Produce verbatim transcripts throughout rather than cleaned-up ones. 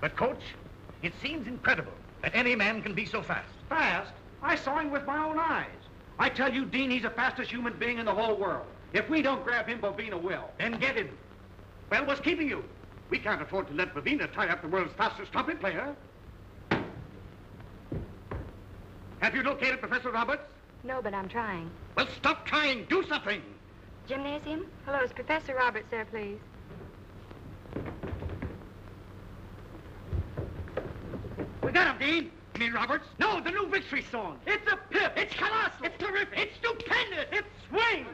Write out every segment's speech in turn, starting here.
But, Coach, it seems incredible that any man can be so fast. Fast? I saw him with my own eyes. I tell you, Dean, he's the fastest human being in the whole world. If we don't grab him, Bovina will. Then get him. Well, what's keeping you? We can't afford to let Bovina tie up the world's fastest trumpet player. Have you located Professor Roberts? No, but I'm trying. Well, stop trying. Do something. Gymnasium? Hello, is Professor Roberts there, please? We got him, Dean. You mean Roberts? No, the new victory song. It's a pip. It's colossal. It's terrific. It's stupendous. It's swing.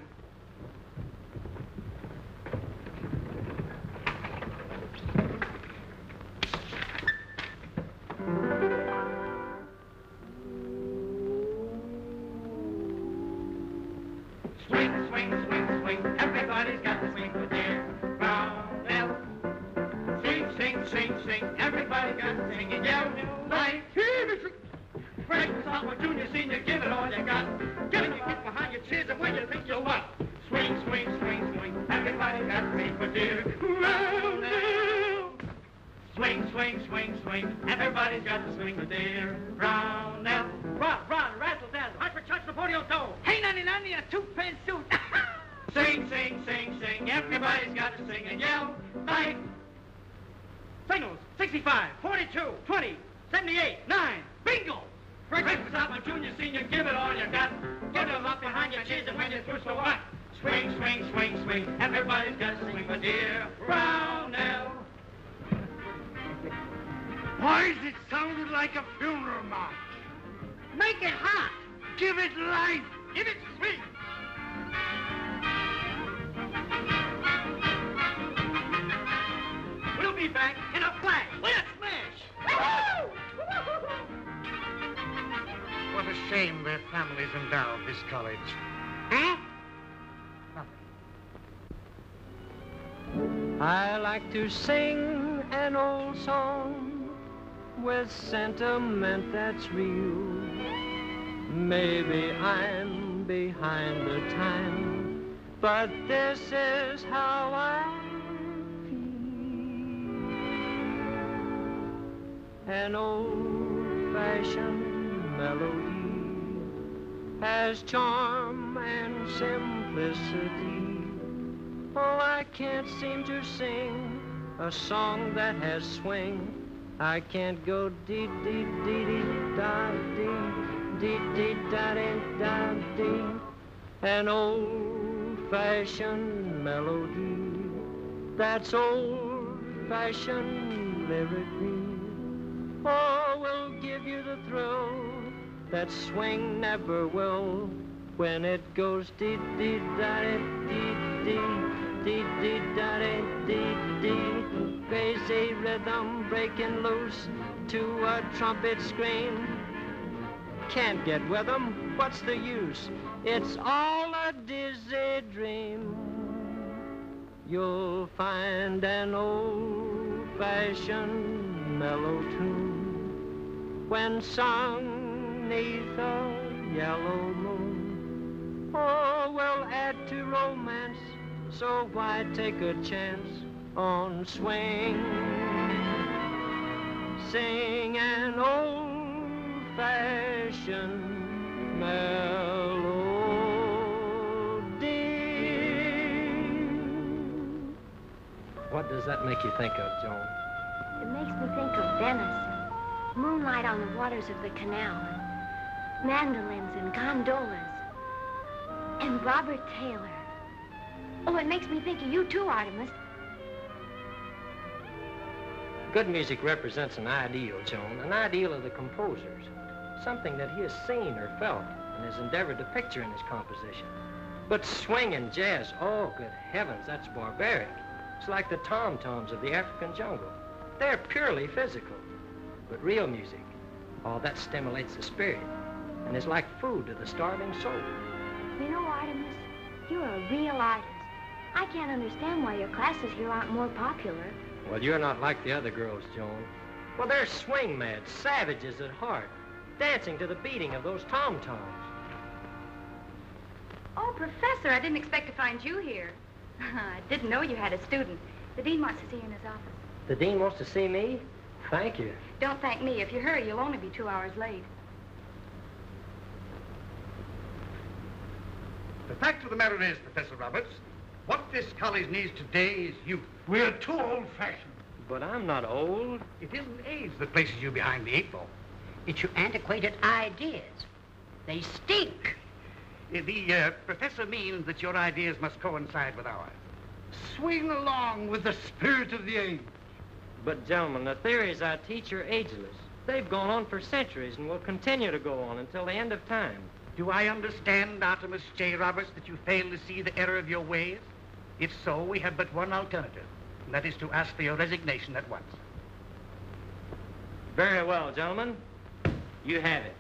Swing, swing, swing, swing. Everybody's got to swing with their roundel. Sing, sing, sing, sing. Everybody's got to sing in your new life. Fresh, sophomore, junior, senior, give it all you got. Get it, you get behind your cheers, and when you think you're what? Swing, swing, swing, swing. Everybody's got to swing with their roundel. Swing, swing, swing, swing. Everybody's got to swing with their roundel. Run, run, rattle, dazzle. Hartford Church, the Napoleon Dole. Hey, nanny, nanny, a two-pin suit. Sing, sing, sing, sing. Everybody's got to sing and yell. Like singles, sixty-five, forty-two, twenty, seventy-eight, nine. Bingo! Breakfast, sophomore, junior, senior, give it all you got. Get them up behind your cheese and when you're through, so what? Swing, swing, swing, swing. Everybody's got to swing, my dear. Brownell. Boys, it sounded like a funeral march. Make it hot. Give it life. Give it sweet. We'll be back in a flash. With a smash. Woo-hoo! What a shame their families endowed this college. Huh? Nothing. I like to sing an old song with sentiment that's real. Maybe I'm behind the time, but this is how I feel. An old-fashioned melody has charm and simplicity. Oh, I can't seem to sing a song that has swing. I can't go dee-dee-dee-dee-da-dee. Dee-dee-da-dee-da-dee. An old-fashioned melody, that's old-fashioned lyrically. Oh, will give you the thrill that swing never will, when it goes dee-dee-da-dee-dee-dee, dee-dee-da-dee-dee-dee. Crazy rhythm breaking loose to a trumpet scream. Can't get with them, what's the use? It's all a dizzy dream. You'll find an old-fashioned mellow tune when sung 'neath a yellow moon. Oh, we'll add to romance, so why take a chance on swing? Sing an old fashion melody. What does that make you think of, Joan? It makes me think of Venice. Moonlight on the waters of the canal. Mandolins and gondolas. And Robert Taylor. Oh, it makes me think of you too, Artemis. Good music represents an ideal, Joan, an ideal of the composers. Something that he has seen or felt and has endeavored to picture in his composition. But swing and jazz, oh, good heavens, that's barbaric. It's like the tom-toms of the African jungle. They're purely physical. But real music, oh, that stimulates the spirit and is like food to the starving soul. You know, Artemis, you're a real artist. I can't understand why your classes here aren't more popular. Well, you're not like the other girls, Joan. Well, they're swing mad, savages at heart, dancing to the beating of those tom-toms. Oh, Professor, I didn't expect to find you here. I didn't know you had a student. The dean wants to see you in his office. The dean wants to see me? Thank you. Don't thank me. If you hurry, you'll only be two hours late. The fact of the matter is, Professor Roberts, what this college needs today is youth. We're too old-fashioned. But I'm not old. It isn't age that places you behind the eight ball. It's your antiquated ideas. They stink. The uh, professor means that your ideas must coincide with ours. Swing along with the spirit of the age. But, gentlemen, the theories I teach are ageless. They've gone on for centuries and will continue to go on until the end of time. Do I understand, Artemis J. Roberts, that you fail to see the error of your ways? If so, we have but one alternative, and that is to ask for your resignation at once. Very well, gentlemen. You have it.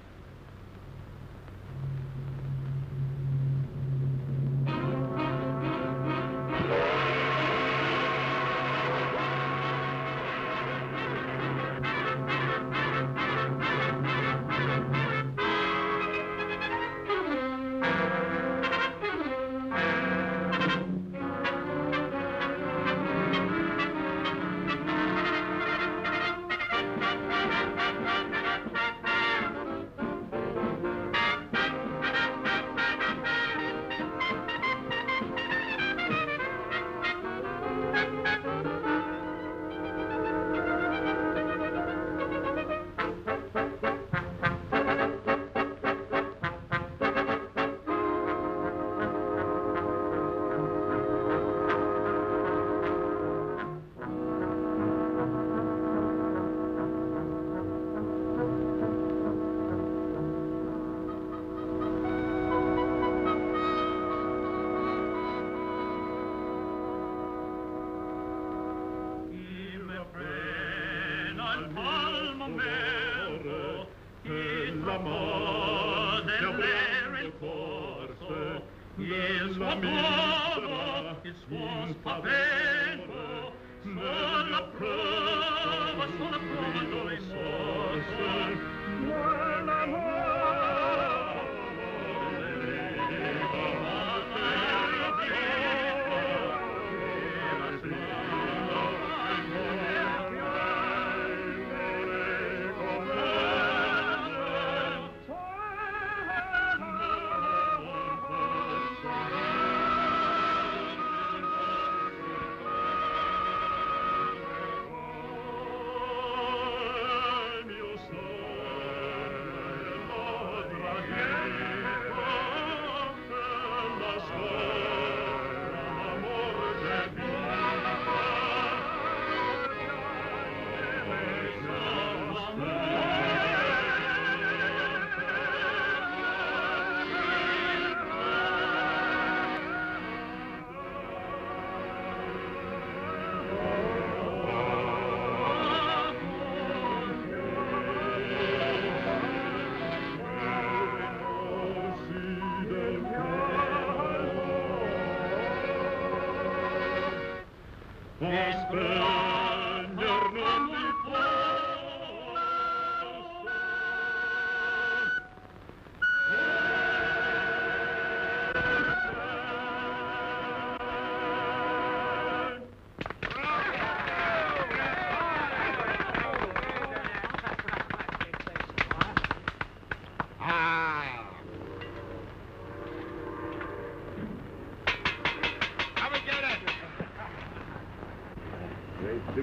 It's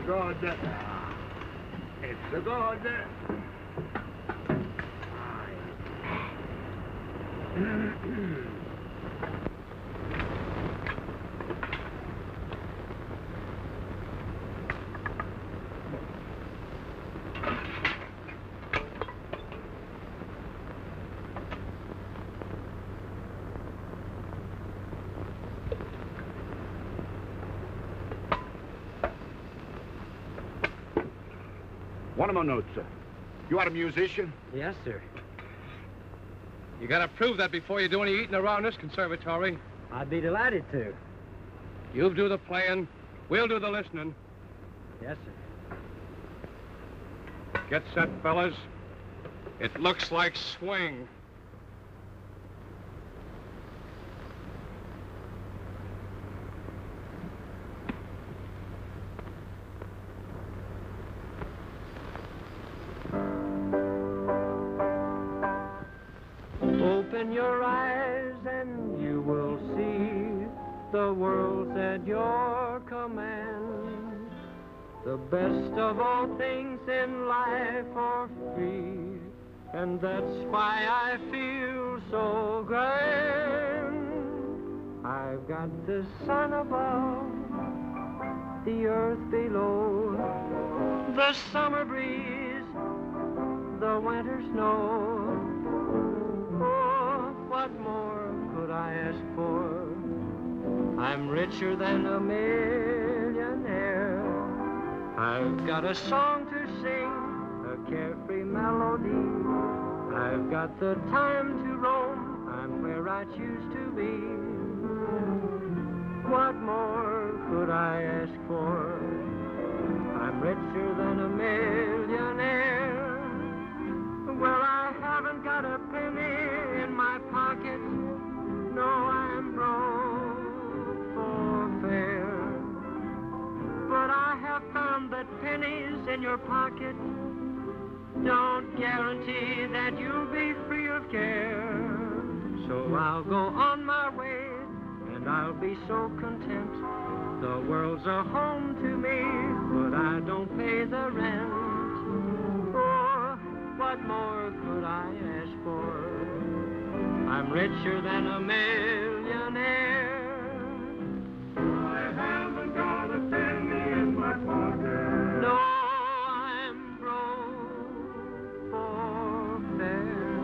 a god. One of my notes, sir. You are a musician? Yes, sir. You gotta prove that before you do any eating around this conservatory. I'd be delighted to. You'll do the playing. We'll do the listening. Yes, sir. Get set, fellas. It looks like swing. Open your eyes and you will see the world's at your command. The best of all things in life are free, and that's why I feel so grand. I've got the sun above, the earth below, the summer breeze, the winter snow. Oh, what more could I ask for? I'm richer than a millionaire. I've got a song to sing, a carefree melody. I've got the time to roam, I'm where I choose to be. What more could I ask for? I'm richer than a millionaire. Well, I haven't got a penny in my pocket. No, I'm broke. But I have found that pennies in your pocket don't guarantee that you'll be free of care. So I'll go on my way, and I'll be so content. The world's a home to me, but I don't pay the rent. Oh, what more could I ask for? I'm richer than a millionaire. I haven't got a penny. No, I'm broke for fair.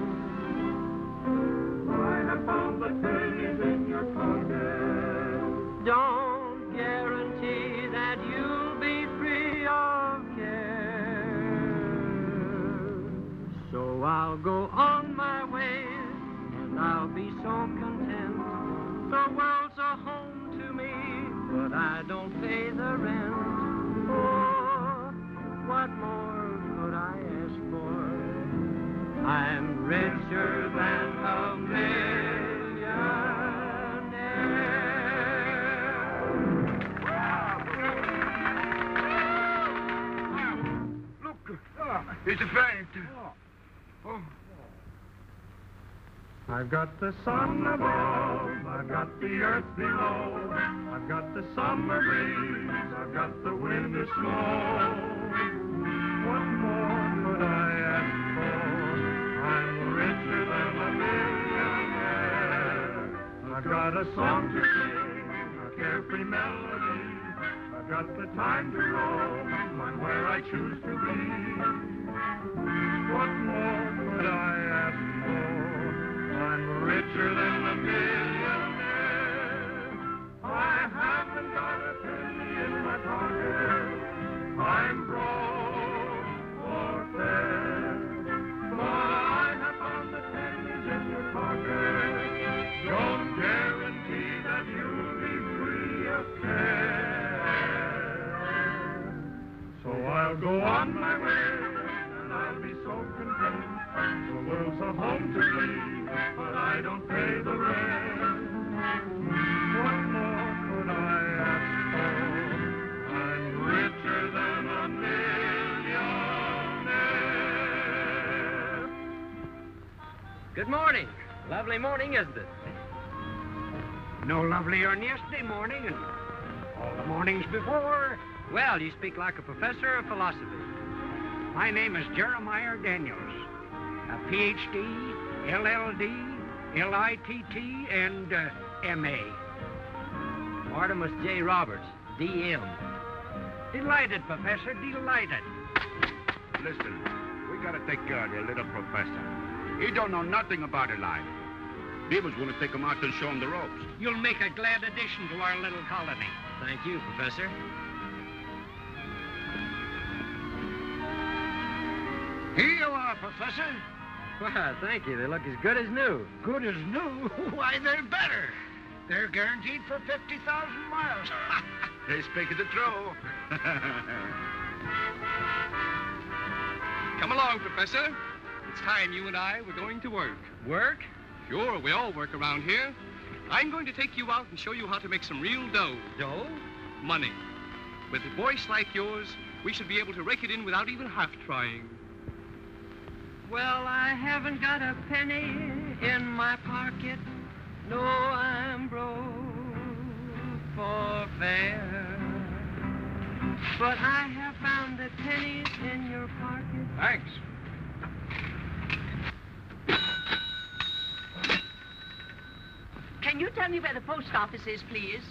I have found the pennies in your pocket don't guarantee that you'll be free of care. So I'll go on my way, and I'll be so content. The world's a home to me, but I don't pay the rent. Oh, what more could I ask for? I'm richer than a millionaire. Wow. Look, oh, it's a faint. Oh. Oh. I've got the sun above, I've got the earth below, I've got the summer breeze, I've got the winter snow. What more could I ask for? I'm richer than a millionaire. I've got a song to sing, a carefree melody. I've got the time to roam, I'm where I choose to be. What more could I ask for? I'm richer than a millionaire. I haven't got a penny in my pocket. I'm broke for fair. But I have found the pennies in your pocket don't guarantee that you'll be free of care. So I'll go on my way, and I'll be so content. The world's a home to me, but I don't pay the rent. What more could I ask for? I'm richer than a millionaire. Good morning. Lovely morning, isn't it? No lovelier than yesterday morning and all the mornings before. Well, you speak like a professor of philosophy. My name is Jeremiah Daniels, a P H D, L L D, L I T T, and uh, M A Artemis J. Roberts, D M Delighted, Professor, delighted. Listen, we gotta take care of your little professor. He don't know nothing about it life. Beaver's gonna take him out and show him the ropes. You'll make a glad addition to our little colony. Thank you, Professor. Here you are, Professor. Wow, thank you. They look as good as new. Good as new? Why, they're better. They're guaranteed for fifty thousand miles. They speak of the true. Come along, Professor. It's time you and I were going to work. Work? Sure, we all work around here. I'm going to take you out and show you how to make some real dough. Dough? Money. With a voice like yours, we should be able to rake it in without even half trying. Well, I haven't got a penny in my pocket. No, I'm broke for fair. But I have found the pennies in your pocket. Thanks. Can you tell me where the post office is, please?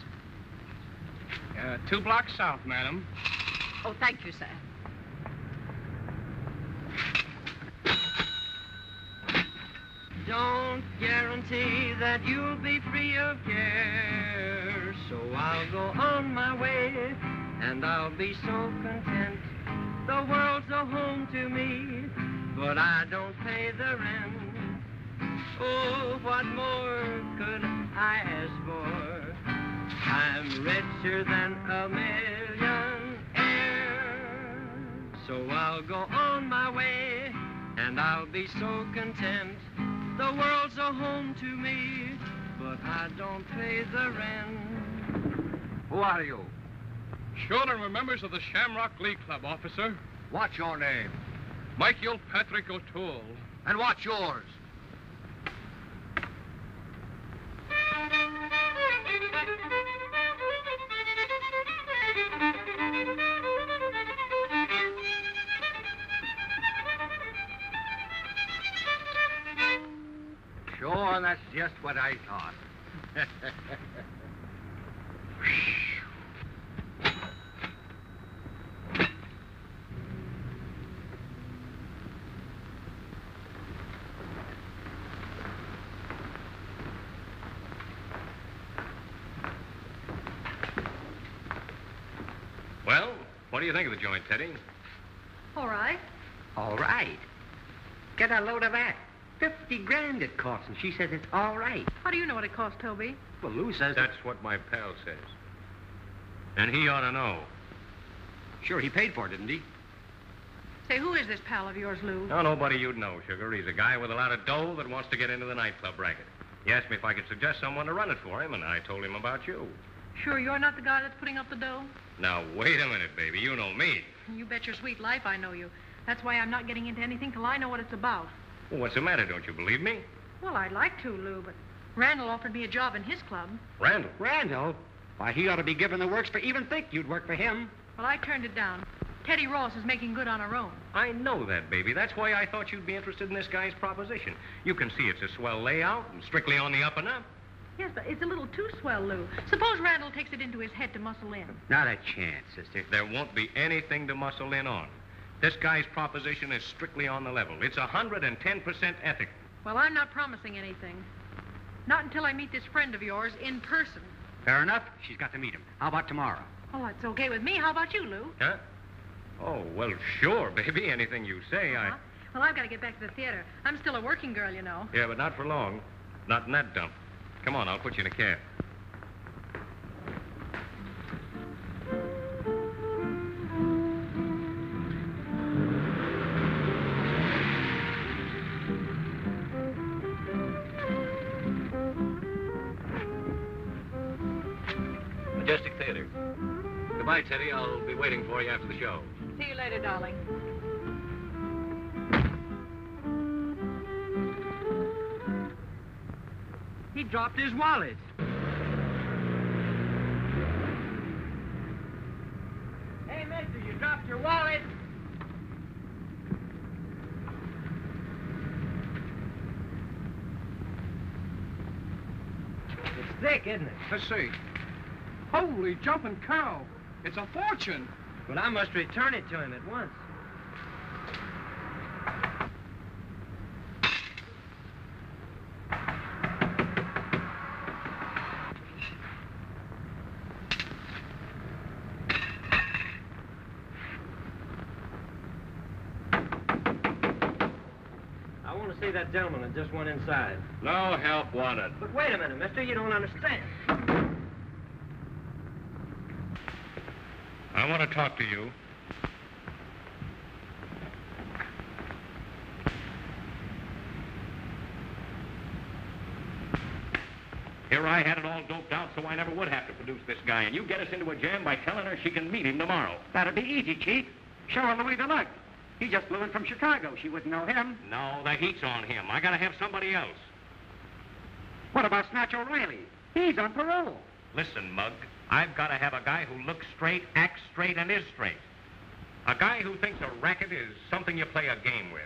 Uh, two blocks south, madam. Oh, thank you, sir. Don't guarantee that you'll be free of care, so I'll go on my way, and I'll be so content. The world's a home to me, but I don't pay the rent. Oh, what more could I ask for? I'm richer than a millionaire, so I'll go on my way, and I'll be so content. The world's a home to me, but I don't pay the rent. Who are you? Children were members of the Shamrock League Club, officer. What's your name? Michael Patrick O'Toole. And what's yours? Sure, that's just what I thought. Well, what do you think of the joint, Teddy? All right. All right. Get a load of that. Fifty grand it costs, and she says it's all right. How do you know what it costs, Toby? Well, Lou says... That's what my pal says. And he ought to know. Sure, he paid for it, didn't he? Say, who is this pal of yours, Lou? No, nobody you'd know, sugar. He's a guy with a lot of dough that wants to get into the nightclub racket. He asked me if I could suggest someone to run it for him, and I told him about you. Sure, you're not the guy that's putting up the dough? Now, wait a minute, baby. You know me. You bet your sweet life I know you. That's why I'm not getting into anything till I know what it's about. Well, what's the matter? Don't you believe me? Well, I'd like to, Lou, but Randall offered me a job in his club. Randall? Randall? Why, he ought to be given the works for even think you'd work for him. Well, I turned it down. Teddy Ross is making good on her own. I know that, baby. That's why I thought you'd be interested in this guy's proposition. You can see it's a swell layout and strictly on the up and up. Yes, but it's a little too swell, Lou. Suppose Randall takes it into his head to muscle in. Not a chance, sister. There won't be anything to muscle in on. This guy's proposition is strictly on the level. It's one hundred ten percent ethical. Well, I'm not promising anything. Not until I meet this friend of yours in person. Fair enough. She's got to meet him. How about tomorrow? Oh, that's okay with me. How about you, Lou? Huh? Oh, well, sure, baby. Anything you say, uh-huh. I... Well, I've got to get back to the theater. I'm still a working girl, you know. Yeah, but not for long. Not in that dump. Come on, I'll put you in a cab. Bye, Teddy. I'll be waiting for you after the show. See you later, darling. He dropped his wallet. Hey, mister, you dropped your wallet. It's thick, isn't it? Let's see. Holy jumping cow. It's a fortune. Well, I must return it to him at once. I want to see that gentleman that just went inside. No help wanted. But wait a minute, mister. You don't understand. I want to talk to you. Here I had it all doped out so I never would have to produce this guy, and you get us into a jam by telling her she can meet him tomorrow. That'd be easy, Chief. Show her Louis Deluxe. He just flew in from Chicago. She wouldn't know him. No, the heat's on him. I gotta have somebody else. What about Snatch O'Reilly? He's on parole. Listen, Mug, I've got to have a guy who looks straight, acts straight, and is straight. A guy who thinks a racket is something you play a game with.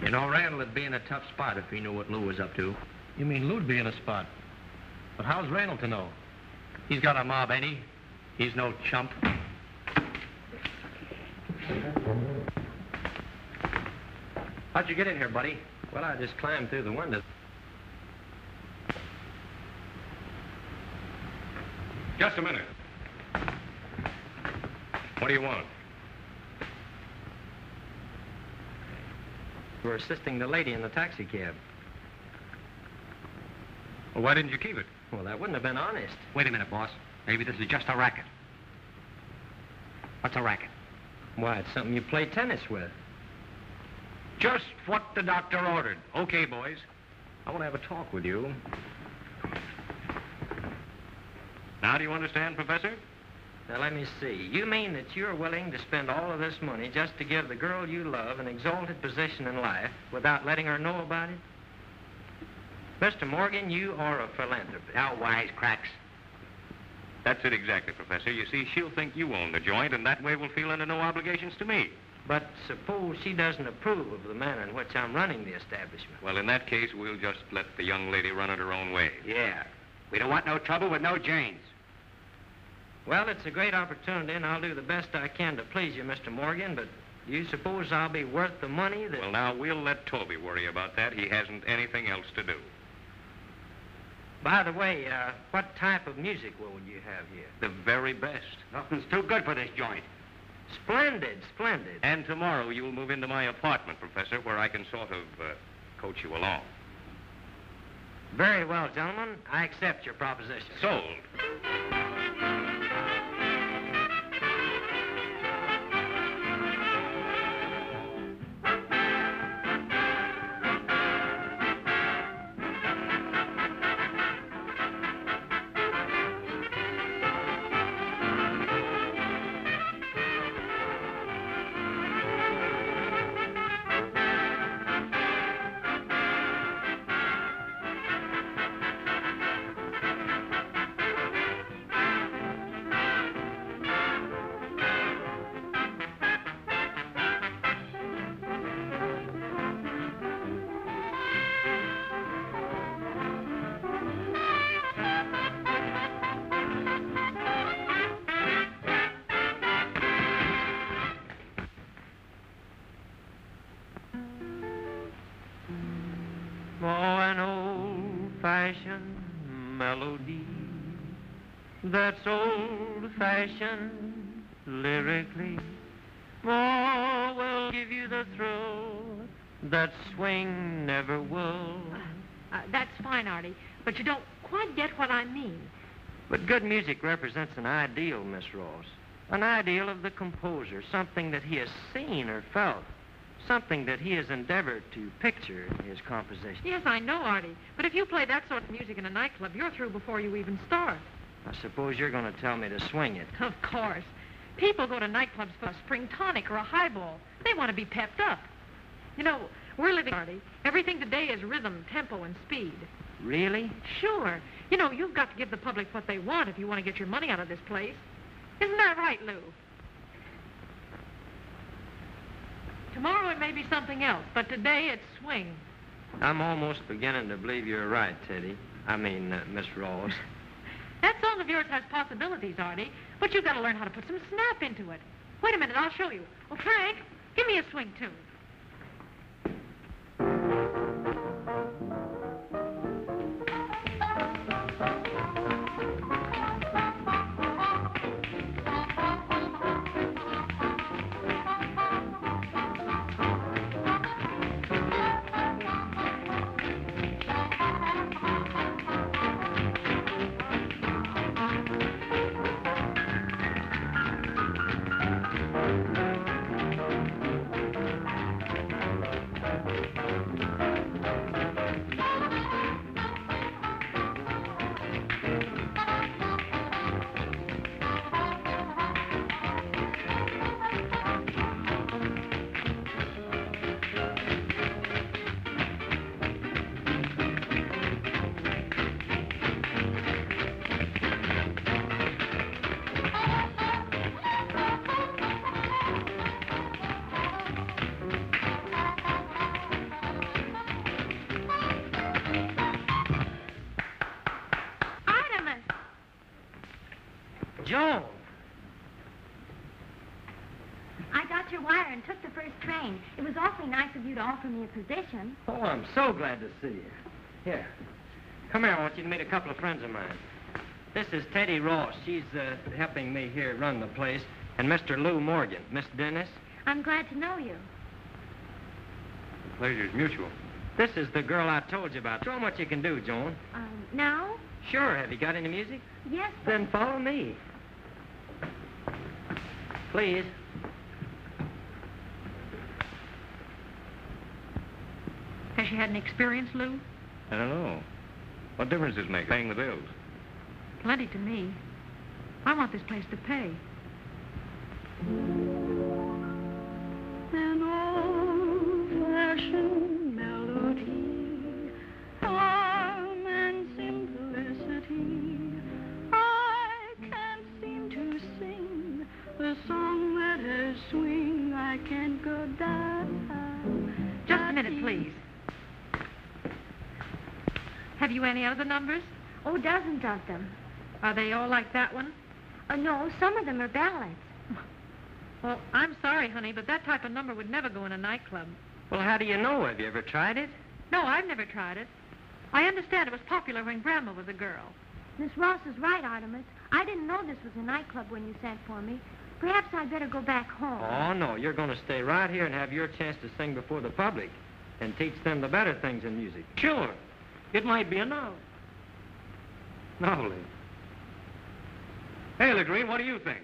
You know, Randall would be in a tough spot if he knew what Lou was up to. You mean Lou'd be in a spot? But how's Randall to know? He's got a mob, ain't he? He's no chump. How'd you get in here, buddy? Well, I just climbed through the window. Just a minute. What do you want? We're assisting the lady in the taxi cab. Well, why didn't you keep it? Well, that wouldn't have been honest. Wait a minute, boss. Maybe this is just a racket. What's a racket? Why, it's something you play tennis with. Just what the doctor ordered. Okay, boys. I want to have a talk with you. Now, do you understand, Professor? Now, let me see. You mean that you're willing to spend all of this money just to give the girl you love an exalted position in life without letting her know about it? Mister Morgan, you are a philanthropist. Now, wisecracks. That's it exactly, Professor. You see, she'll think you own the joint, and that way we'll feel under no obligations to me. But suppose she doesn't approve of the manner in which I'm running the establishment. Well, in that case, we'll just let the young lady run it her own way. Yeah. We don't want no trouble with no Janes. Well, it's a great opportunity, and I'll do the best I can to please you, Mister Morgan, but do you suppose I'll be worth the money that... Well, now, we'll let Toby worry about that. He hasn't anything else to do. By the way, uh, what type of music will you have here? The very best. Nothing's too good for this joint. Splendid, splendid. And tomorrow you'll move into my apartment, Professor, where I can sort of uh, coach you along. Very well, gentlemen. I accept your proposition. Sold. That's old-fashioned lyrically. Oh, we'll give you the thrill that swing never will. Uh, uh, that's fine, Artie, but you don't quite get what I mean. But good music represents an ideal, Miss Ross. An ideal of the composer, something that he has seen or felt. Something that he has endeavored to picture in his composition. Yes, I know, Artie, but if you play that sort of music in a nightclub, you're through before you even start. I suppose you're going to tell me to swing it. Of course. People go to nightclubs for a spring tonic or a highball. They want to be pepped up. You know, we're living, Artie. Everything today is rhythm, tempo, and speed. Really? Sure. You know, you've got to give the public what they want if you want to get your money out of this place. Isn't that right, Lou? Tomorrow it may be something else, but today it's swing. I'm almost beginning to believe you're right, Teddy. I mean, uh, Miss Ross. That song of yours has possibilities, Artie, but you've got to learn how to put some snap into it. Wait a minute, I'll show you. Well, Frank, give me a swing tune. Joan! I got your wire and took the first train. It was awfully nice of you to offer me a position. Oh, I'm so glad to see you. Here. Come here, I want you to meet a couple of friends of mine. This is Teddy Ross. She's uh, helping me here run the place. And Mister Lou Morgan. Miss Dennis? I'm glad to know you. The pleasure's mutual. This is the girl I told you about. Show them what you can do, Joan. Um, now? Sure. Have you got any music? Yes, but... Then follow me. Please. Has she had an experience, Lou? I don't know. What difference does it make paying the bills? Plenty to me. I want this place to pay. An old-fashioned melody, calm and simplicity. I can't seem to sing the song that has swing. I can't go down. Just a minute, please. Have you any other numbers? Oh, dozens of them. Are they all like that one? Uh, no, some of them are ballads. Well, I'm sorry, honey, but that type of number would never go in a nightclub. Well, how do you know? Have you ever tried it? No, I've never tried it. I understand it was popular when Grandma was a girl. Miss Ross is right, Artemis. I didn't know this was a nightclub when you sent for me. Perhaps I'd better go back home. Oh, no, you're going to stay right here and have your chance to sing before the public and teach them the better things in music. Sure. It might be a novel. Novel. Hey, Legree, what do you think?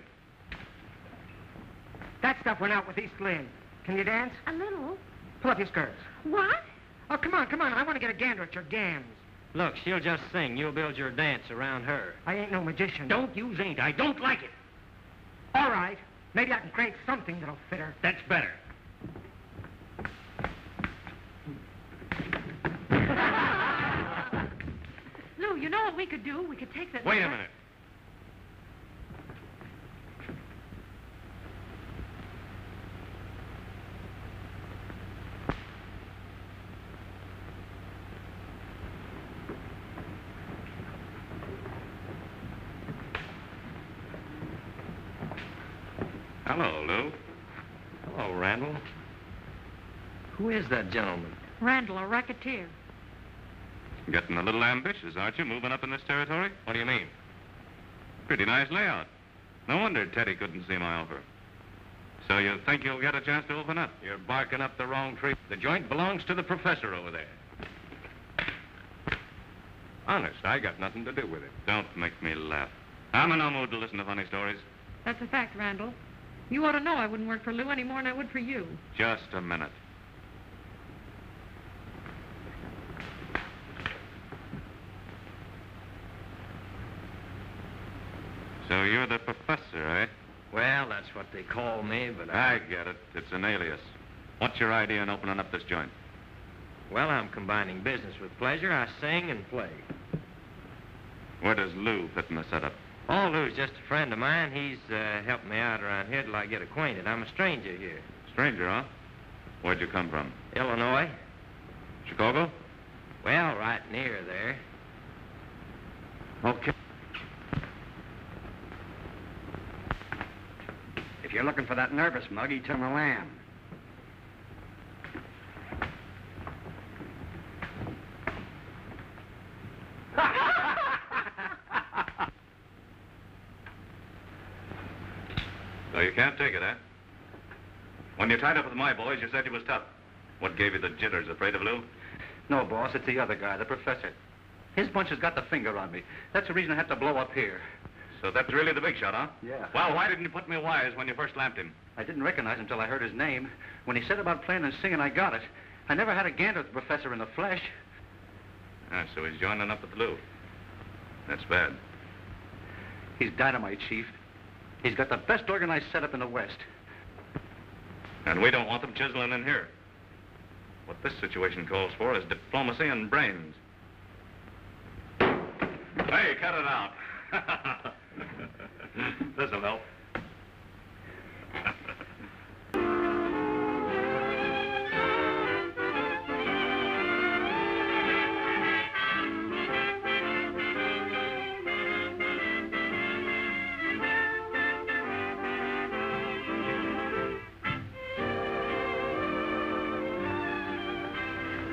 That stuff went out with East Lynn. Can you dance? A little. Pull up your skirts. What? Oh, come on, come on. I want to get a gander at your gams. Look, she'll just sing. You'll build your dance around her. I ain't no magician. Don't use ain't. I don't like it. All right. Maybe I can create something that'll fit her. That's better. Lou, you know what we could do? We could take that... Wait a minute. Hello, Lou. Hello, Randall. Who is that gentleman? Randall, a racketeer. Getting a little ambitious, aren't you, moving up in this territory? What do you mean? Pretty nice layout. No wonder Teddy couldn't see my offer. So you think you'll get a chance to open up? You're barking up the wrong tree. The joint belongs to the professor over there. Honest, I got nothing to do with it. Don't make me laugh. I'm in no mood to listen to funny stories. That's a fact, Randall. You ought to know I wouldn't work for Lou any more than I would for you. Just a minute. So you're the professor, eh? Well, that's what they call me, but I... I get it. It's an alias. What's your idea in opening up this joint? Well, I'm combining business with pleasure. I sing and play. Where does Lou fit in the setup? Oh, Lou's just a friend of mine. He's uh, helped me out around here till I get acquainted. I'm a stranger here. Stranger, huh? Where'd you come from? Illinois. Chicago? Well, right near there. Okay. If you're looking for that nervous mug, eat some lamb. So you can't take it, eh? When you tied up with my boys, you said you was tough. What gave you the jitters? Afraid of Lou? No, boss, it's the other guy, the professor. His bunch has got the finger on me. That's the reason I have to blow up here. So that's really the big shot, huh? Yeah. Well, why didn't you put me wires when you first lamped him? I didn't recognize him until I heard his name. When he said about playing and singing, I got it. I never had a gander at the professor in the flesh. Ah, so he's joining up with Lou. That's bad. He's dynamite, Chief. He's got the best organized setup in the West. And we don't want them chiseling in here. What this situation calls for is diplomacy and brains. Hey, cut it out. This'll help.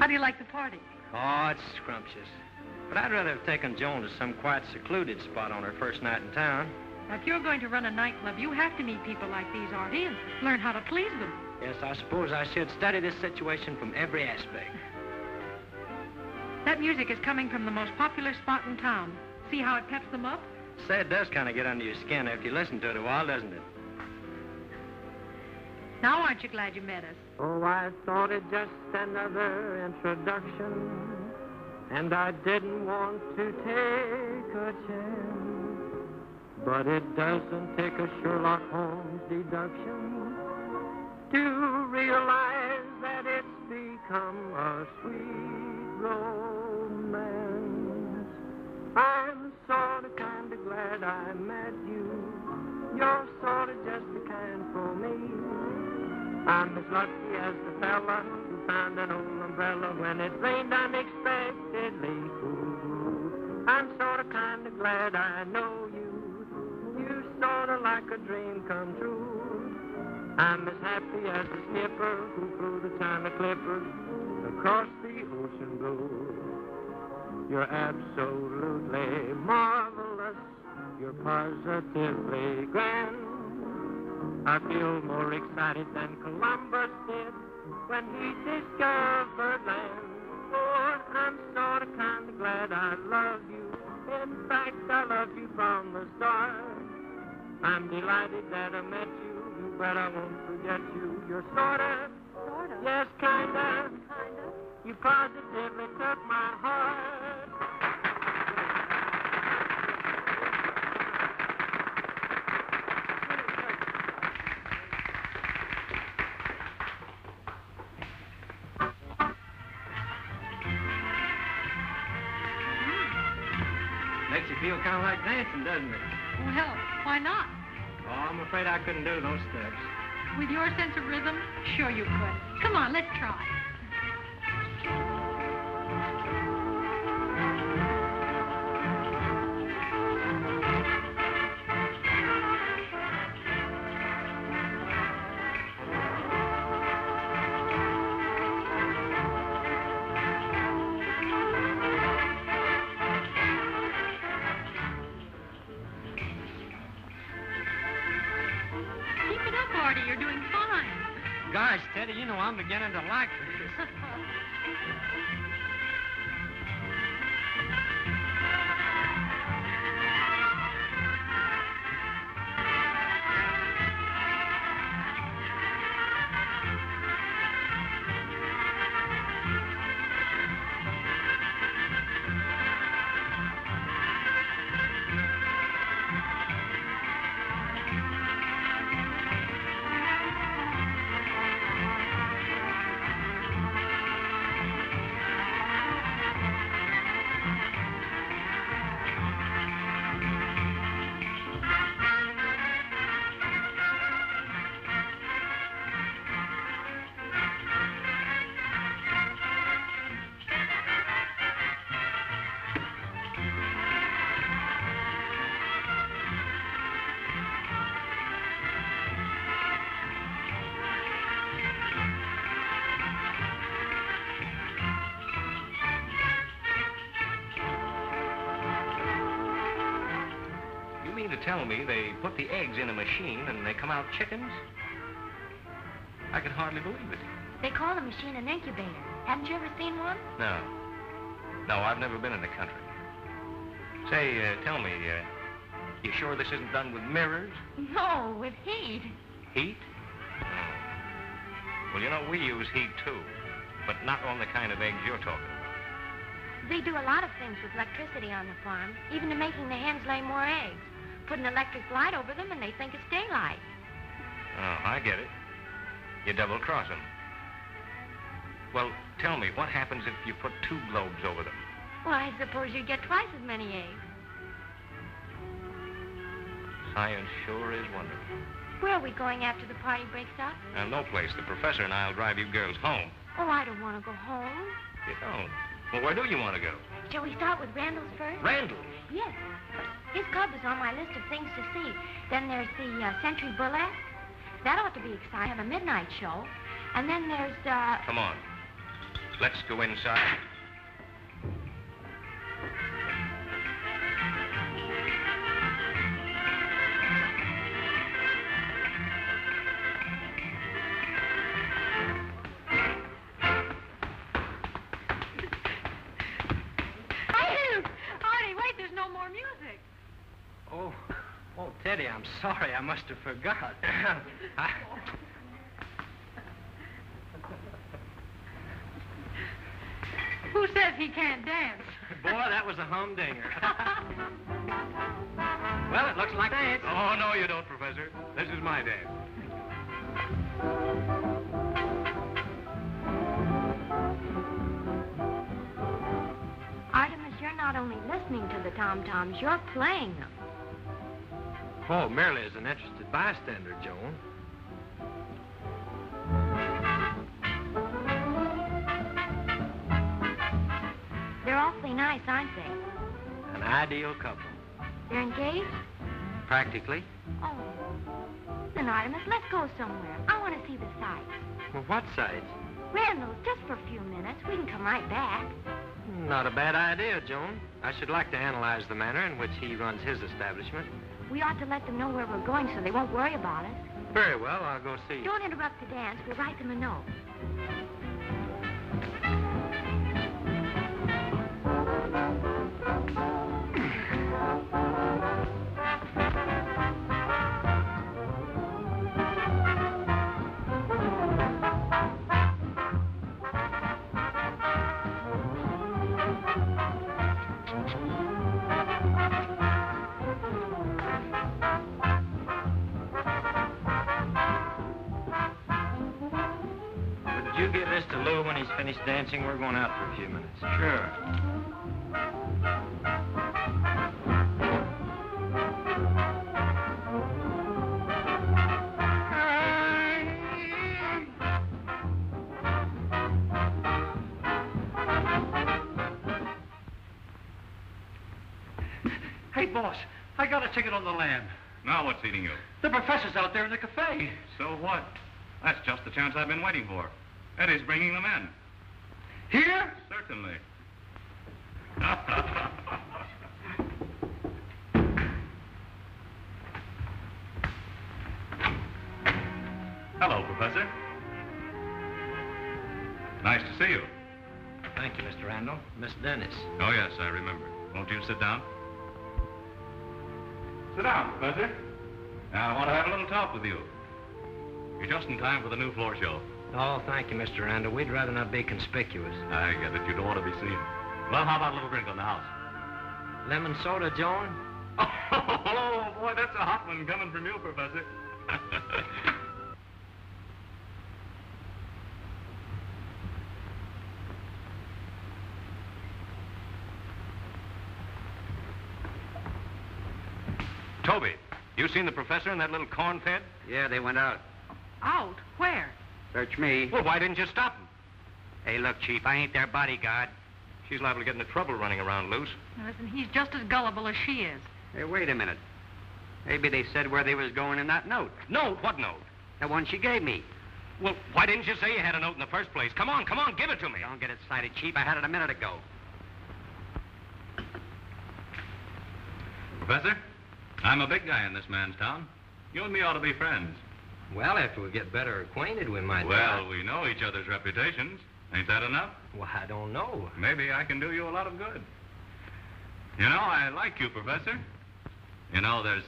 How do you like the party? Oh, it's scrumptious. But I'd rather have taken Joan to some quiet, secluded spot on her first night in town. Now, if you're going to run a nightclub, you have to meet people like these, Artie, and learn how to please them. Yes, I suppose I should study this situation from every aspect. That music is coming from the most popular spot in town. See how it peps them up? Say, it does kind of get under your skin after you listen to it a while, doesn't it? Now, aren't you glad you met us? Oh, I thought it just another introduction, and I didn't want to take a chance. But it doesn't take a Sherlock Holmes deduction to realize that it's become a sweet romance. I'm sort of kind of glad I met you. You're sort of just the kind for me. I'm as lucky as the fella who found an old umbrella when it rained unexpectedly. Ooh, I'm sort of kind of glad I know you. You're sort of like a dream come true. I'm as happy as the skipper who flew the China Clipper across the ocean blue. You're absolutely marvelous. You're positively grand. I feel more excited than Columbus did when he discovered land. Oh, I'm sort of kind of glad I love you. In fact, I love you from the start. I'm delighted that I met you. You bet I won't forget you. You're sort of, sort of. Yes, kind of. Kind of. You positively took my heart. Kind of like dancing, doesn't it? Well, why not? Oh, I'm afraid I couldn't do those steps. With your sense of rhythm, sure you could. Come on, let's try. I'm beginning to like this. Tell me they put the eggs in a machine and they come out chickens? I can hardly believe it. They call the machine an incubator. Haven't you ever seen one? No. No, I've never been in the country. Say, uh, tell me, uh, you sure this isn't done with mirrors? No, with heat. Heat? Well, you know, we use heat, too, but not on the kind of eggs you're talking about. They do a lot of things with electricity on the farm, even to making the hens lay more eggs. Put an electric light over them, and they think it's daylight. Oh, I get it. You double-cross them. Well, tell me, what happens if you put two globes over them? Well, I suppose you'd get twice as many eggs. Science sure is wonderful. Where are we going after the party breaks up? Uh, no place. The professor and I will drive you girls home. Oh, I don't want to go home. You don't? Well, where do you want to go? Shall we start with Randall's first? Randall's? Yes. His club is on my list of things to see. Then there's the uh, Century Burlesque. That ought to be exciting. I have a midnight show. And then there's, uh... Come on. Let's go inside. I'm sorry, I must have forgot. I... Who says he can't dance? Boy, that was a humdinger. Well, it looks like... Dance. Oh, no, you don't, Professor. This is my dance. Artemis, you're not only listening to the tom-toms, you're playing them. Oh, merely as an interested bystander, Joan. They're awfully nice, aren't they? An ideal couple. They're engaged? Practically. Oh. Then, Artemis, let's go somewhere. I want to see the sights. Well, what sights? Randall's, just for a few minutes. We can come right back. Not a bad idea, Joan. I should like to analyze the manner in which he runs his establishment. We ought to let them know where we're going so they won't worry about us. Very well, I'll go see you. Don't interrupt the dance. We'll write them a note. Dancing, we're going out for a few minutes. Sure. Hey, boss, I got a ticket on the lamb. Now what's eating you? The professor's out there in the cafe. So what? That's just the chance I've been waiting for. Eddie's bringing them in. Here? Certainly. Hello, Professor. Nice to see you. Thank you, Mister Randall. Miss Dennis. Oh, yes, I remember. Won't you sit down? Sit down, Professor. Now, I want to have a little talk with you. You're just in time for the new floor show. Oh, thank you, Mister Randall. We'd rather not be conspicuous. I get it. You don't want to be seen. Well, how about a little drink on the house? Lemon soda, Joan? Oh, oh boy, that's a hot one coming from you, Professor. Toby, you seen the professor and that little corn fed? Yeah, they went out. Out? Where? Search me. Well, why didn't you stop him? Hey, look, Chief, I ain't their bodyguard. She's liable to get into trouble running around loose. Now, listen, he's just as gullible as she is. Hey, wait a minute. Maybe they said where they was going in that note. Note? What note? The one she gave me. Well, why didn't you say you had a note in the first place? Come on, come on, give it to me. Don't get excited, Chief. I had it a minute ago. Professor, I'm a big guy in this man's town. You and me ought to be friends. Well, after we get better acquainted, we might... Well, not. We know each other's reputations. Ain't that enough? Well, I don't know. Maybe I can do you a lot of good. You know, I like you, Professor. You know, there's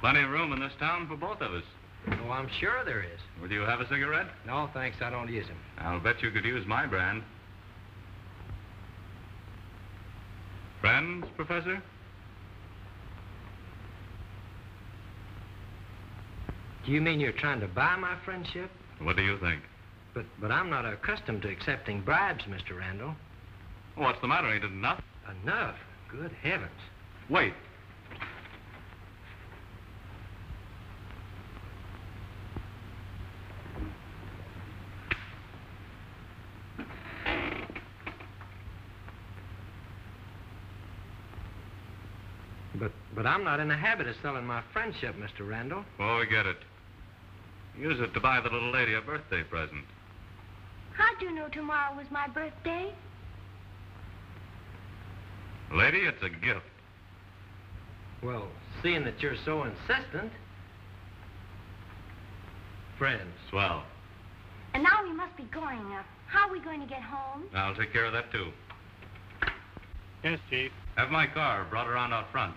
plenty of room in this town for both of us. Oh, I'm sure there is. Would you have a cigarette? No, thanks. I don't use them. I'll bet you could use my brand. Friends, Professor? Do you mean you're trying to buy my friendship? What do you think? But but I'm not accustomed to accepting bribes, Mister Randall. What's the matter? Ain't it enough? Enough? Good heavens. Wait. But but I'm not in the habit of selling my friendship, Mister Randall. Well, we get it. Use it to buy the little lady a birthday present. How'd you know tomorrow was my birthday? Lady, it's a gift. Well, seeing that you're so insistent. Friends. Swell. And now we must be going. Uh, how are we going to get home? I'll take care of that, too. Yes, Chief. Have my car brought around out front.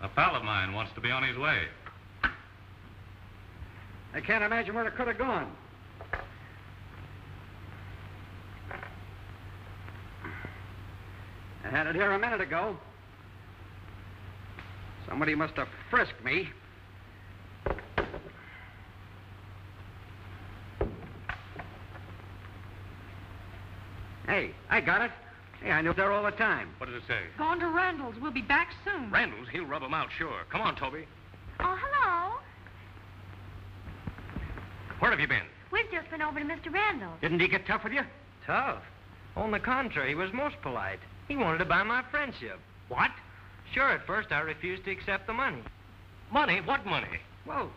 A pal of mine wants to be on his way. I can't imagine where it could have gone. I had it here a minute ago. Somebody must have frisked me. Hey, I got it. Hey, I knew there all the time. What does it say? Gone to Randall's. We'll be back soon. Randall's? He'll rub them out, sure. Come on, Toby. Oh, hello. Where have you been? We've just been over to Mister Randall's. Didn't he get tough with you? Tough? On the contrary, he was most polite. He wanted to buy my friendship. What? Sure, at first I refused to accept the money. Money? What money? Well,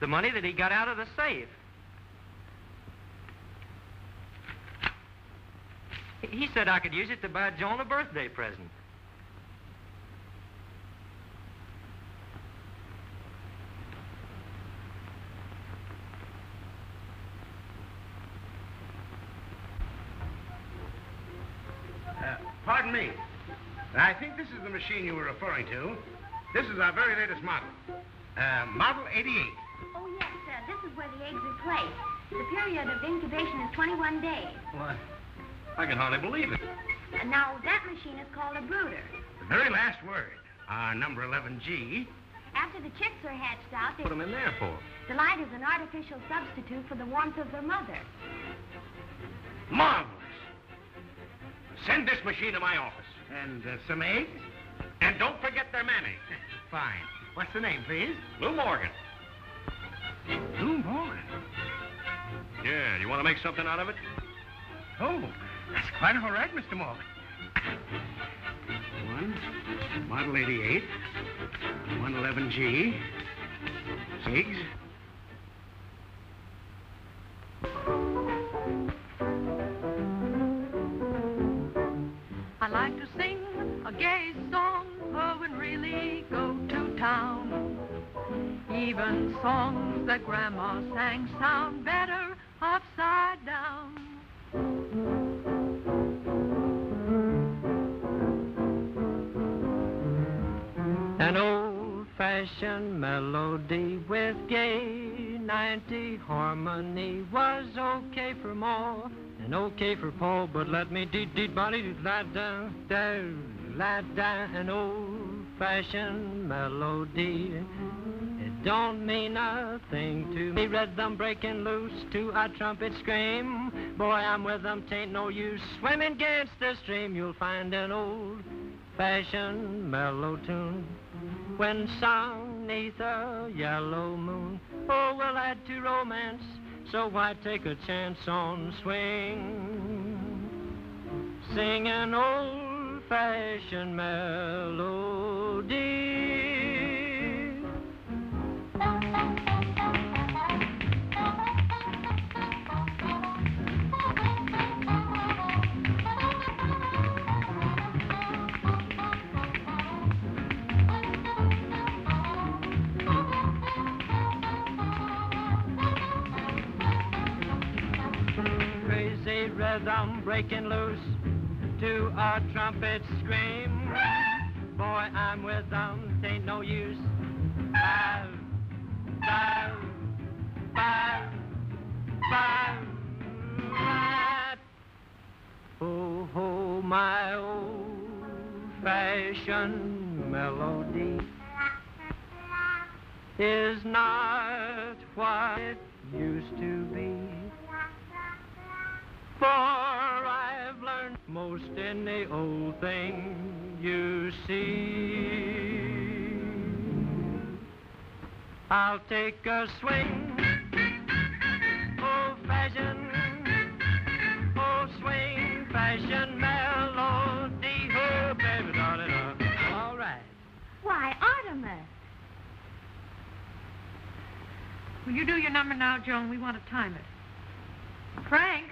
the money that he got out of the safe. He said I could use it to buy Joan a birthday present. Uh, pardon me. I think this is the machine you were referring to. This is our very latest model. Uh, model eighty-eight. Oh, yes, sir. This is where the eggs are placed. The period of incubation is twenty-one days. What? I can hardly believe it. And now that machine is called a brooder. The very last word, our number eleven G. After the chicks are hatched out, they... Put them in there for? The light is an artificial substitute for the warmth of their mother. Marvelous. Send this machine to my office. And uh, some eggs? And don't forget their mayonnaise. Fine. What's the name, please? Lou Morgan. Lou Morgan? Yeah, you want to make something out of it? Oh. That's quite all right, Mister Morgan. One, model eighty-eight, one eleven G, eggs. I like to sing a gay song, oh, and really go to town. Even songs that Grandma sang sound better upside down. An old-fashioned melody with gay ninety harmony was okay for Ma and okay for Pa, but let me dee-dee-body-dee-la-da-da-la-da. An old-fashioned melody, it don't mean nothing to me. Read them breaking loose to a trumpet scream. Boy, I'm with them, tain't no use. Swimming against the stream, you'll find an old-fashioned mellow tune. When sung 'neath a yellow moon, oh, we'll add to romance, so why take a chance on swing? Sing an old-fashioned melody. Crazy rhythm breaking loose to a trumpet scream. Boy, I'm with them, ain't no use. Bow, bow, bow, bow, bow. Oh, oh, my old-fashioned melody is not what it used to be. For I've learned most in the old thing you see. I'll take a swing, old fashioned, old swing, fashioned melody. Oh, baby, da da da. All right. Why, Artemis? Will you do your number now, Joan? We want to time it. Frank?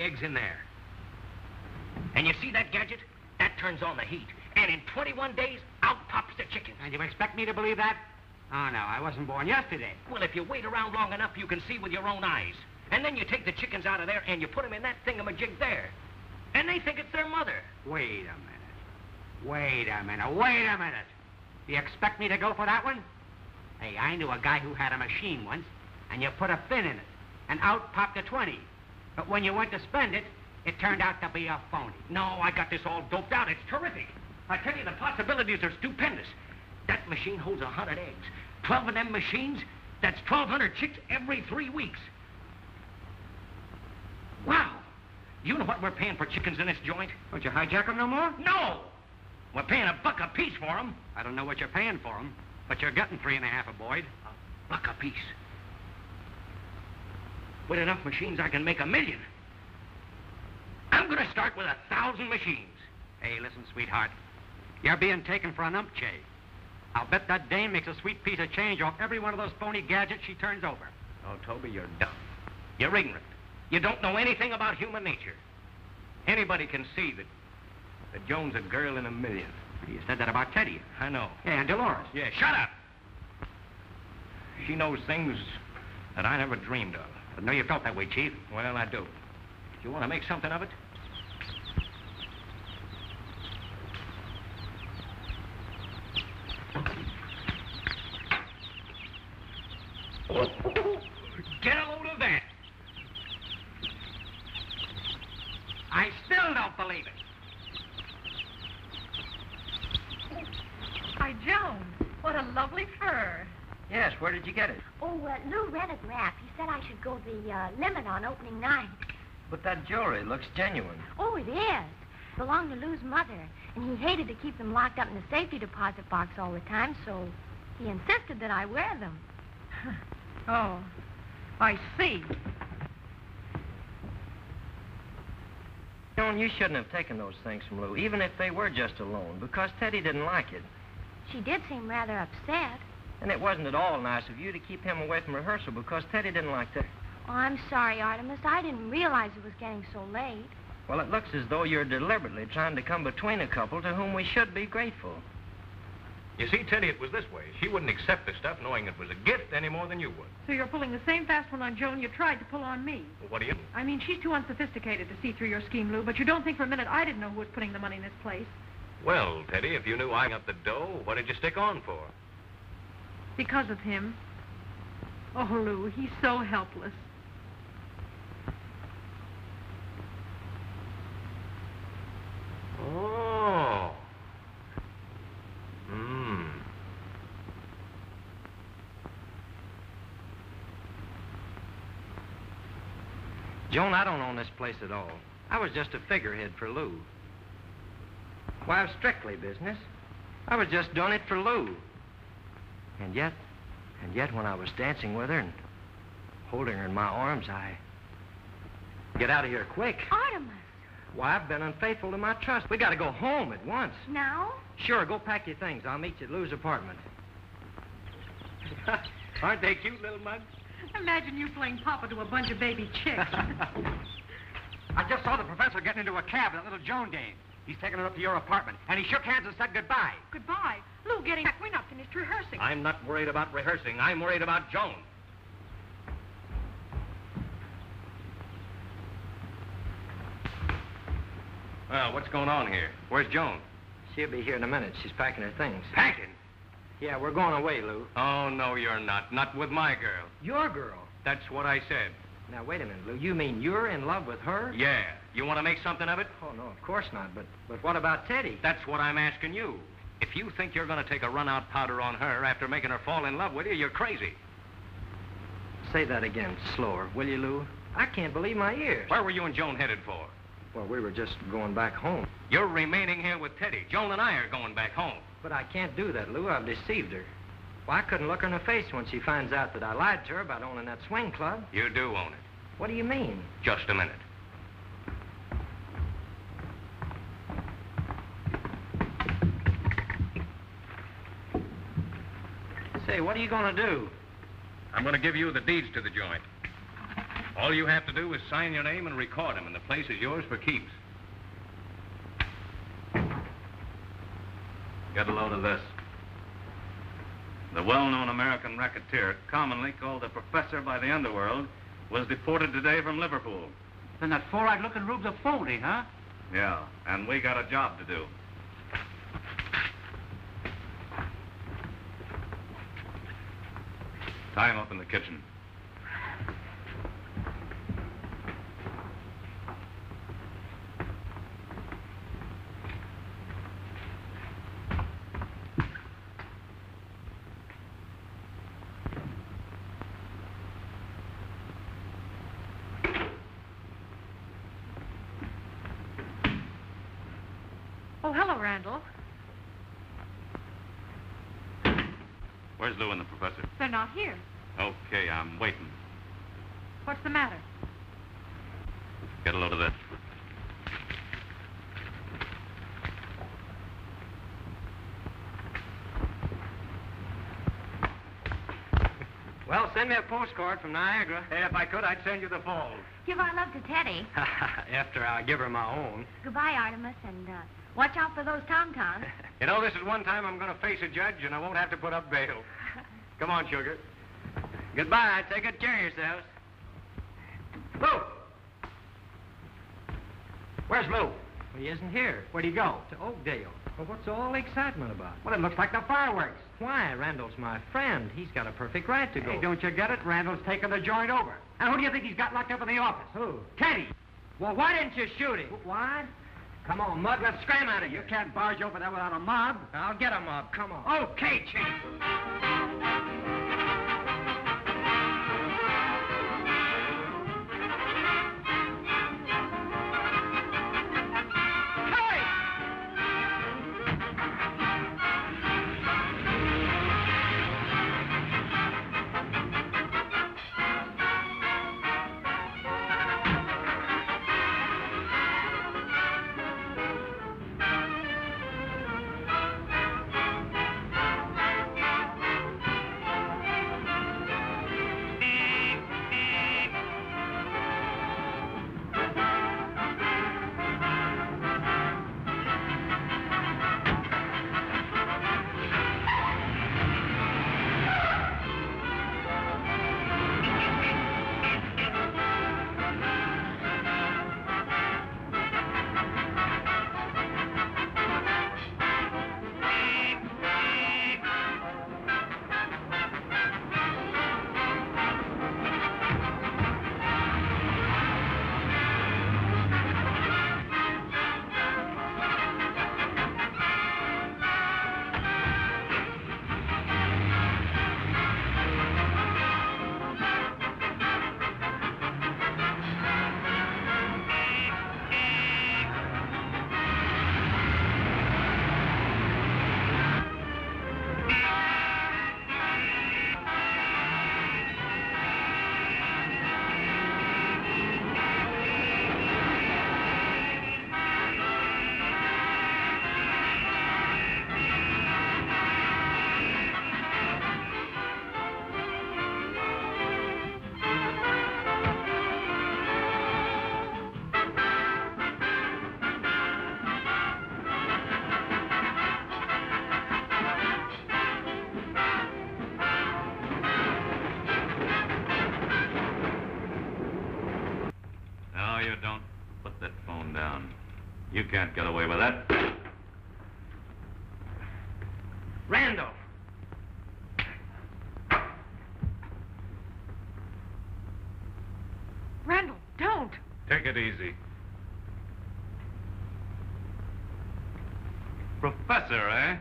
Eggs in there. And you see that gadget? That turns on the heat. And in twenty-one days, out pops the chicken. And you expect me to believe that? Oh, no, I wasn't born yesterday. Well, if you wait around long enough, you can see with your own eyes. And then you take the chickens out of there and you put them in that thingamajig there. And they think it's their mother. Wait a minute. Wait a minute. Wait a minute. You expect me to go for that one? Hey, I knew a guy who had a machine once, and you put a pin in it, and out popped a twenty. But when you went to spend it, it turned out to be a phony. No, I got this all doped out. It's terrific. I tell you, the possibilities are stupendous. That machine holds one hundred eggs. Twelve of them machines, that's twelve hundred chicks every three weeks. Wow. You know what we're paying for chickens in this joint? Don't you hijack them no more? No. We're paying a buck apiece for them. I don't know what you're paying for them, but you're getting three and a half a Boyd. A buck apiece. With enough machines, I can make a million. I'm gonna start with a thousand machines. Hey, listen, sweetheart. You're being taken for an umpchay. I'll bet that dame makes a sweet piece of change off every one of those phony gadgets she turns over. Oh, Toby, you're dumb. You're ignorant. You don't know anything about human nature. Anybody can see that, that Joan's a girl in a million. You said that about Teddy. I know. Yeah, and Dolores. Yeah, shut up. She knows things that I never dreamed of. But no, you felt that way, Chief. Well, I do. Do you want to make something of it? Get a load of that. I still don't believe it. Why, Joan, what a lovely fur. Yes, where did you get it? Oh, uh, Lou read a graph. He said I should go the uh, limit on opening night. But that jewelry looks genuine. Oh, it is. It belonged to Lou's mother, and he hated to keep them locked up in the safety deposit box all the time, so he insisted that I wear them. Oh, I see. Joan, you shouldn't have taken those things from Lou, even if they were just a loan, because Teddy didn't like it. She did seem rather upset. And it wasn't at all nice of you to keep him away from rehearsal because Teddy didn't like that. Oh, I'm sorry, Artemis. I didn't realize it was getting so late. Well, it looks as though you're deliberately trying to come between a couple to whom we should be grateful. You see, Teddy, it was this way. She wouldn't accept the stuff knowing it was a gift any more than you would. So you're pulling the same fast one on Joan you tried to pull on me. Well, what do you mean? I mean, she's too unsophisticated to see through your scheme, Lou, but you don't think for a minute I didn't know who was putting the money in this place. Well, Teddy, if you knew I got the dough, what did you stick on for? Because of him. Oh, Lou, he's so helpless. Oh. Hmm. Joan, I don't own this place at all. I was just a figurehead for Lou. Why, it's strictly business. I was just doing it for Lou. And yet, and yet when I was dancing with her and Holding her in my arms, I... Get out of here quick. Artemis! Why, I've been unfaithful to my trust. We gotta go home at once. Now? Sure, go pack your things. I'll meet you at Lou's apartment. Aren't they cute little mugs? Imagine you playing papa to a bunch of baby chicks. I just saw the professor getting into a cab, that little Joan dame. He's taking her up to your apartment, and he shook hands and said goodbye. Goodbye? Lou, getting back, we're not finished rehearsing. I'm not worried about rehearsing. I'm worried about Joan. Well, what's going on here? Where's Joan? She'll be here in a minute. She's packing her things. Packing? Yeah, we're going away, Lou. Oh, no, you're not. Not with my girl. Your girl? That's what I said. Now, wait a minute, Lou. You mean you're in love with her? Yeah. You want to make something of it? Oh, no, of course not. But, but what about Teddy? That's what I'm asking you. If you think you're going to take a run-out powder on her after making her fall in love with you, you're crazy. Say that again slower, will you, Lou? I can't believe my ears. Where were you and Joan headed for? Well, we were just going back home. You're remaining here with Teddy. Joan and I are going back home. But I can't do that, Lou. I've deceived her. Well, I couldn't look her in the face when she finds out that I lied to her about owning that swing club. You do own it. What do you mean? Just a minute. Say, what are you going to do? I'm going to give you the deeds to the joint. All you have to do is sign your name and record them, and the place is yours for keeps. Get a load of this. The well-known American racketeer, commonly called the Professor by the underworld, was deported today from Liverpool. Then that four-eyed-looking rube's a phony, huh? Yeah, and we got a job to do. Tie him up in the kitchen. Oh, hello, Randall. Where's Lou and the professor? They're not here. Okay, I'm waiting. What's the matter? Get a load of this. Well, send me a postcard from Niagara. Hey, if I could, I'd send you the Falls. Give our love to Teddy. After I give her my own. Goodbye, Artemis, and... Uh... Watch out for those tom-toms. You know, this is one time I'm going to face a judge and I won't have to put up bail. Come on, sugar. Goodbye. Take good care of yourselves. Lou! Where's Lou? Well, he isn't here. Where'd he go? To Oakdale. Well, what's all the excitement about? Well, it looks like the fireworks. Why? Randall's my friend. He's got a perfect right to go. Hey, don't you get it? Randall's taking the joint over. And who do you think he's got locked up in the office? Who? Teddy. Well, why didn't you shoot him? Why? Come on, Mud, let's scram out of here. You can't barge over there without a mob. I'll get a mob, come on. Okay, Chief. You can't get away with that. Randall! Randall, don't! Take it easy. Professor, eh?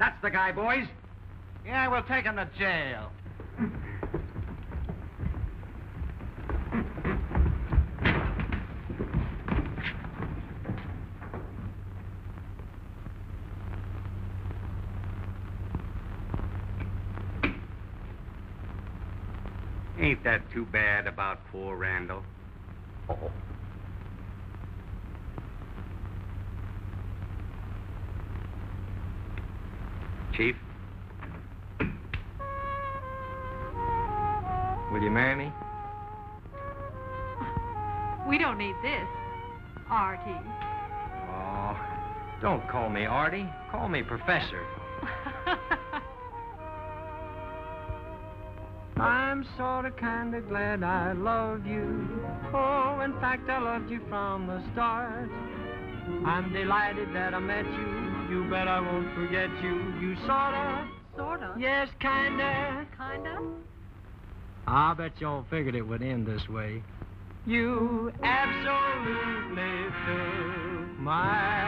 That's the guy, boys. Yeah, we'll take him to jail. Ain't that too bad about poor Randall? Oh. Chief? Will you marry me? We don't need this, Artie. Oh, don't call me Artie. Call me Professor. I'm sorta kinda glad I loved you. Oh, in fact, I loved you from the start. I'm delighted that I met you. You bet I won't forget you. You sorta... Sorta? Yes, kinda. Kinda? I bet y'all figured it would end this way. You absolutely filled my